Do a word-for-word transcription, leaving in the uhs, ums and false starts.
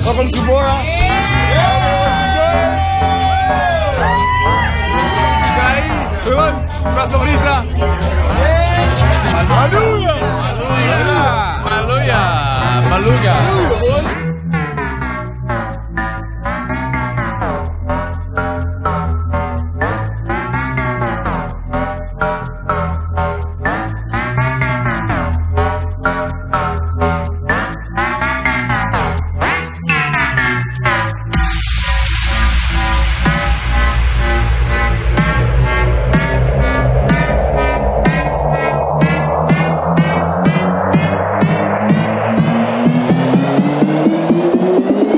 Welcome to Bora. Yeah. Everyone, cross over this. Hallelujah. Hallelujah. Hallelujah. Hallelujah. We'll be right back.